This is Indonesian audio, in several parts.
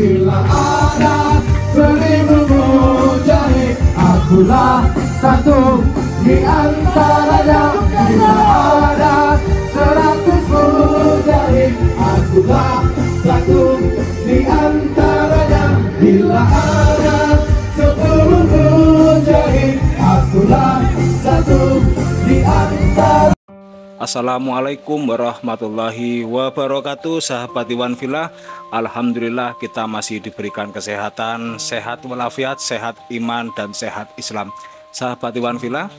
Bila ada 1000 mujahid, akulah satu di antaranya. Bila ada 100 mujahid, akulah satu di antaranya. Bila ada 10 mujahid, akulah satu di antaranya. Assalamualaikum warahmatullahi wabarakatuh, sahabat Iwan Villa. Alhamdulillah kita masih diberikan kesehatan, sehat walafiat, sehat iman dan sehat Islam. Sahabat Iwan Villa,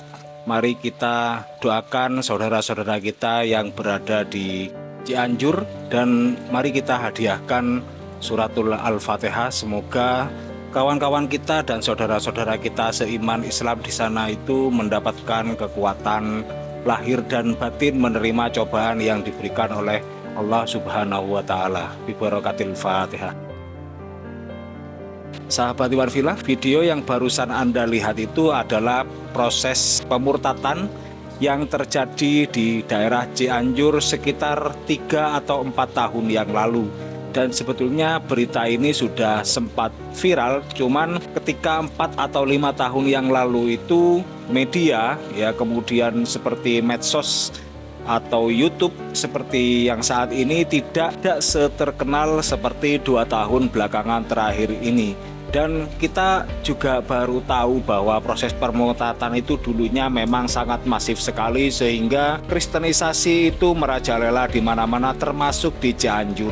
mari kita doakan saudara-saudara kita yang berada di Cianjur dan mari kita hadiahkan suratul Al-Fatihah. Semoga kawan-kawan kita dan saudara-saudara kita seiman Islam di sana itu mendapatkan kekuatan lahir dan batin menerima cobaan yang diberikan oleh Allah Subhanahu wa Ta'ala. Bi barakatil Fatihah. Sahabat Iwan Villa, video yang barusan Anda lihat itu adalah proses pemurtatan yang terjadi di daerah Cianjur sekitar 3 atau 4 tahun yang lalu. Dan sebetulnya berita ini sudah sempat viral, cuman ketika 4 atau 5 tahun yang lalu itu media ya, kemudian seperti medsos atau YouTube seperti yang saat ini tidak seterkenal seperti 2 tahun belakangan terakhir ini. Dan kita juga baru tahu bahwa proses permurtatan itu dulunya memang sangat masif sekali, sehingga kristenisasi itu merajalela di mana-mana, termasuk di Cianjur.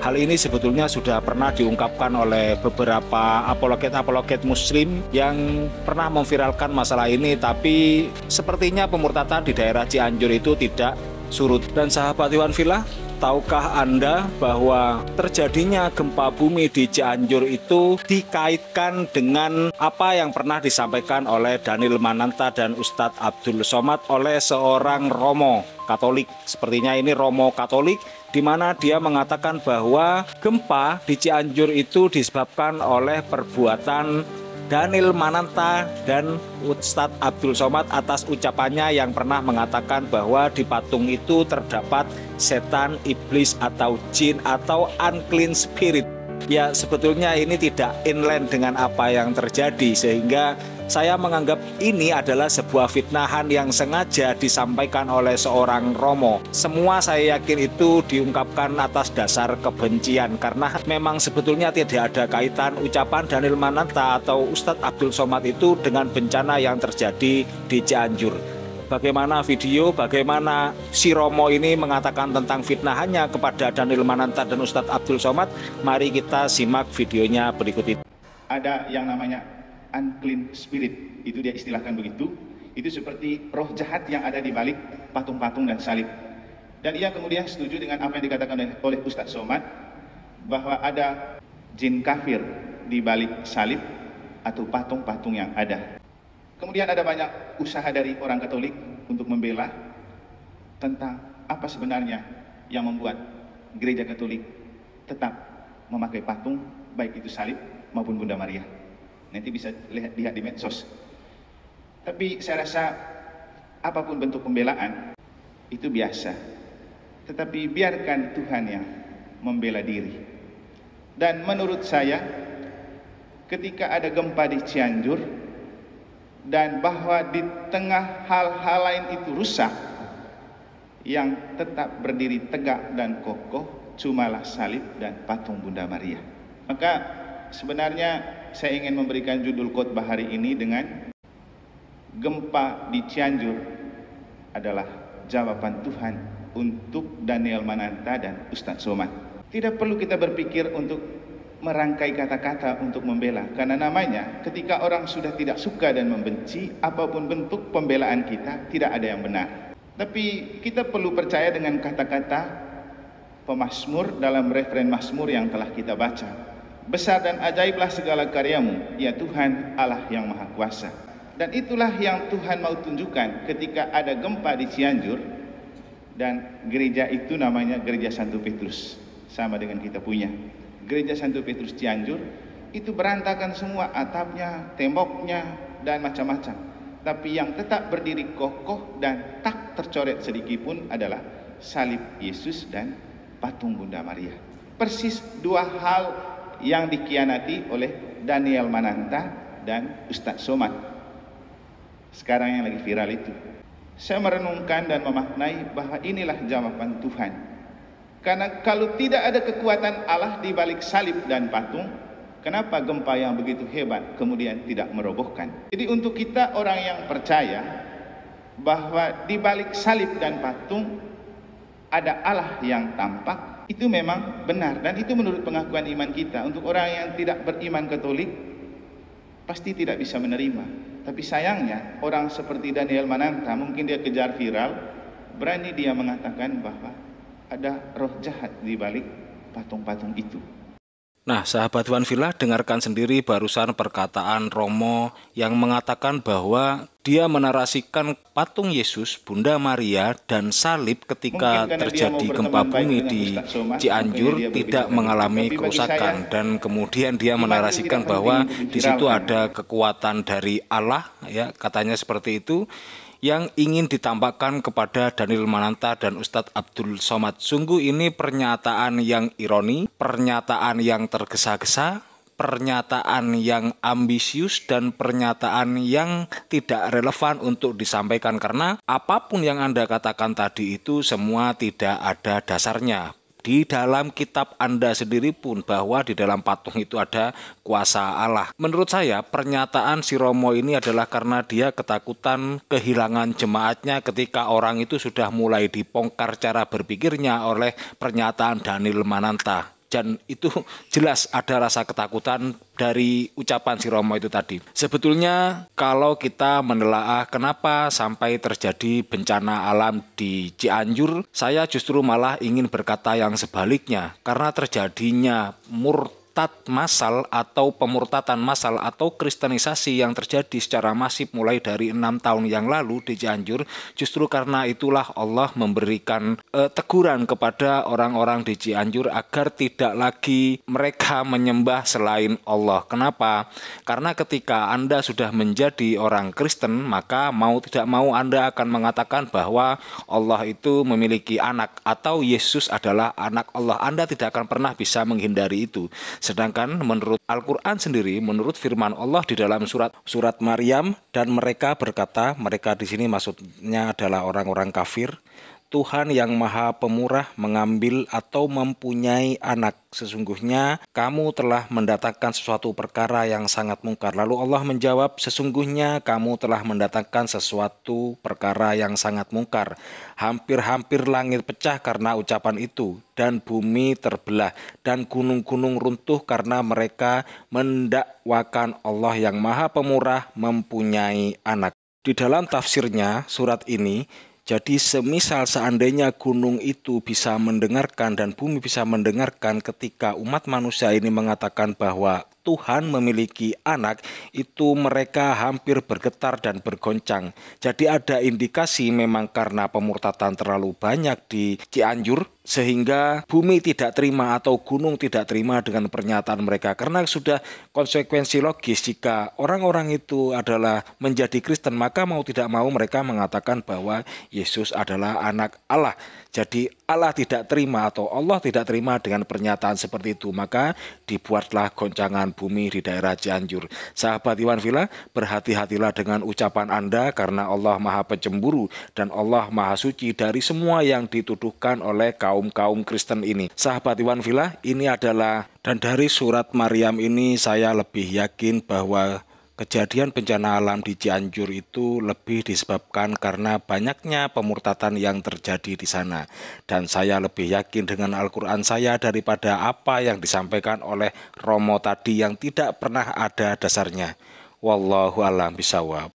Hal ini sebetulnya sudah pernah diungkapkan oleh beberapa apologet-apologet muslim yang pernah memviralkan masalah ini, tapi sepertinya pemurtatan di daerah Cianjur itu tidak surut. Dan sahabat Iwan Villa, tahukah Anda bahwa terjadinya gempa bumi di Cianjur itu dikaitkan dengan apa yang pernah disampaikan oleh Daniel Mananta dan Ustadz Abdul Somad oleh seorang romo Katolik, sepertinya ini romo Katolik, di mana dia mengatakan bahwa gempa di Cianjur itu disebabkan oleh perbuatan Daniel Mananta dan Ustadz Abdul Somad atas ucapannya yang pernah mengatakan bahwa di patung itu terdapat setan, iblis, atau jin, atau unclean spirit. Ya, sebetulnya ini tidak inline dengan apa yang terjadi, sehingga saya menganggap ini adalah sebuah fitnahan yang sengaja disampaikan oleh seorang romo. Semua saya yakin itu diungkapkan atas dasar kebencian, karena memang sebetulnya tidak ada kaitan ucapan Daniel Mananta atau Ustadz Abdul Somad itu dengan bencana yang terjadi di Cianjur. Bagaimana video, bagaimana si romo ini mengatakan tentang fitnahannya kepada Daniel Mananta dan Ustadz Abdul Somad, mari kita simak videonya berikut ini. Ada yang namanya unclean spirit, itu dia istilahkan begitu. Itu seperti roh jahat yang ada di balik patung-patung dan salib. Dan ia kemudian setuju dengan apa yang dikatakan oleh Ustadz Somad, bahwa ada jin kafir di balik salib atau patung-patung yang ada. Kemudian ada banyak usaha dari orang Katolik untuk membela tentang apa sebenarnya yang membuat gereja Katolik tetap memakai patung, baik itu salib maupun Bunda Maria. Nanti bisa lihat di medsos. Tapi saya rasa apapun bentuk pembelaan itu biasa. Tetapi biarkan Tuhan yang membela diri. Dan menurut saya ketika ada gempa di Cianjur, dan bahwa di tengah hal-hal lain itu rusak, yang tetap berdiri tegak dan kokoh cumalah salib dan patung Bunda Maria. Maka sebenarnya saya ingin memberikan judul khotbah hari ini dengan gempa di Cianjur adalah jawaban Tuhan untuk Daniel Mananta dan Ustadz Somad. Tidak perlu kita berpikir untuk merangkai kata-kata untuk membela, karena namanya ketika orang sudah tidak suka dan membenci, apapun bentuk pembelaan kita tidak ada yang benar. Tapi kita perlu percaya dengan kata-kata pemazmur dalam referen Mazmur yang telah kita baca. Besar dan ajaiblah segala karyamu, ya Tuhan Allah yang Maha Kuasa. Dan itulah yang Tuhan mau tunjukkan ketika ada gempa di Cianjur. Dan gereja itu namanya Gereja Santo Petrus, sama dengan kita punya Gereja Santo Petrus Cianjur. Itu berantakan semua atapnya, temboknya, dan macam-macam. Tapi yang tetap berdiri kokoh dan tak tercoret sedikitpun adalah salib Yesus dan patung Bunda Maria. Persis dua hal yang dikhianati oleh Daniel Mananta dan Ustadz Somad. Sekarang yang lagi viral itu. Saya merenungkan dan memaknai bahwa inilah jawaban Tuhan. Karena kalau tidak ada kekuatan Allah di balik salib dan patung, kenapa gempa yang begitu hebat kemudian tidak merobohkan? Jadi untuk kita orang yang percaya bahwa di balik salib dan patung ada Allah yang tampak, itu memang benar dan itu menurut pengakuan iman kita. Untuk orang yang tidak beriman Katolik pasti tidak bisa menerima. Tapi sayangnya orang seperti Daniel Mananta, mungkin dia kejar viral, berani dia mengatakan bahwa ada roh jahat di balik patung-patung itu. Nah, sahabat Wanvilla, dengarkan sendiri barusan perkataan Romo yang mengatakan bahwa dia menarasikan patung Yesus, Bunda Maria, dan salib ketika terjadi gempa bumi di Cianjur tidak mengalami kerusakan, dan kemudian dia menarasikan bahwa di situ ada kekuatan dari Allah, ya katanya seperti itu, yang ingin ditampakkan kepada Daniel Mananta dan Ustadz Abdul Somad. Sungguh ini pernyataan yang ironi, pernyataan yang tergesa-gesa, pernyataan yang ambisius, dan pernyataan yang tidak relevan untuk disampaikan, karena apapun yang Anda katakan tadi itu semua tidak ada dasarnya. Di dalam kitab Anda sendiri pun bahwa di dalam patung itu ada kuasa Allah. Menurut saya pernyataan si Romo ini adalah karena dia ketakutan kehilangan jemaatnya ketika orang itu sudah mulai dibongkar cara berpikirnya oleh pernyataan Daniel Mananta. Dan itu jelas ada rasa ketakutan dari ucapan si Romo itu tadi. Sebetulnya kalau kita menelaah kenapa sampai terjadi bencana alam di Cianjur, saya justru malah ingin berkata yang sebaliknya. Karena terjadinya murtad massal atau pemurtatan massal atau kristenisasi yang terjadi secara masif mulai dari 6 tahun yang lalu di Cianjur, justru karena itulah Allah memberikan teguran kepada orang-orang di Cianjur agar tidak lagi mereka menyembah selain Allah. Kenapa? Karena ketika Anda sudah menjadi orang Kristen, maka mau tidak mau Anda akan mengatakan bahwa Allah itu memiliki anak atau Yesus adalah anak Allah. Anda tidak akan pernah bisa menghindari itu. Sedangkan menurut Al-Quran sendiri, menurut firman Allah di dalam surat Maryam, dan mereka berkata, mereka di sini maksudnya adalah orang-orang kafir, Tuhan yang maha pemurah mengambil atau mempunyai anak. Sesungguhnya kamu telah mendatangkan sesuatu perkara yang sangat mungkar. Lalu Allah menjawab, sesungguhnya kamu telah mendatangkan sesuatu perkara yang sangat mungkar. Hampir-hampir langit pecah karena ucapan itu, dan bumi terbelah, dan gunung-gunung runtuh karena mereka mendakwakan Allah yang maha pemurah mempunyai anak. Di dalam tafsirnya surat ini, jadi semisal seandainya gunung itu bisa mendengarkan dan bumi bisa mendengarkan ketika umat manusia ini mengatakan bahwa Tuhan memiliki anak, itu mereka hampir bergetar dan bergoncang. Jadi ada indikasi memang karena pemurtatan terlalu banyak di Cianjur, sehingga bumi tidak terima atau gunung tidak terima dengan pernyataan mereka. Karena sudah konsekuensi logis, jika orang-orang itu adalah menjadi Kristen, maka mau tidak mau mereka mengatakan bahwa Yesus adalah anak Allah. Jadi Allah tidak terima atau Allah tidak terima dengan pernyataan seperti itu. Maka dibuatlah goncangan bumi di daerah Cianjur. Sahabat Iwanvilla, berhati-hatilah dengan ucapan Anda, karena Allah maha pencemburu dan Allah maha suci dari semua yang dituduhkan oleh kaum Kristen ini. Sahabat Iwanvilla, ini adalah, dan dari surat Maryam ini saya lebih yakin bahwa kejadian bencana alam di Cianjur itu lebih disebabkan karena banyaknya pemurtatan yang terjadi di sana. Dan saya lebih yakin dengan Al-Quran saya daripada apa yang disampaikan oleh Romo tadi yang tidak pernah ada dasarnya. Wallahu a'lam bishawab.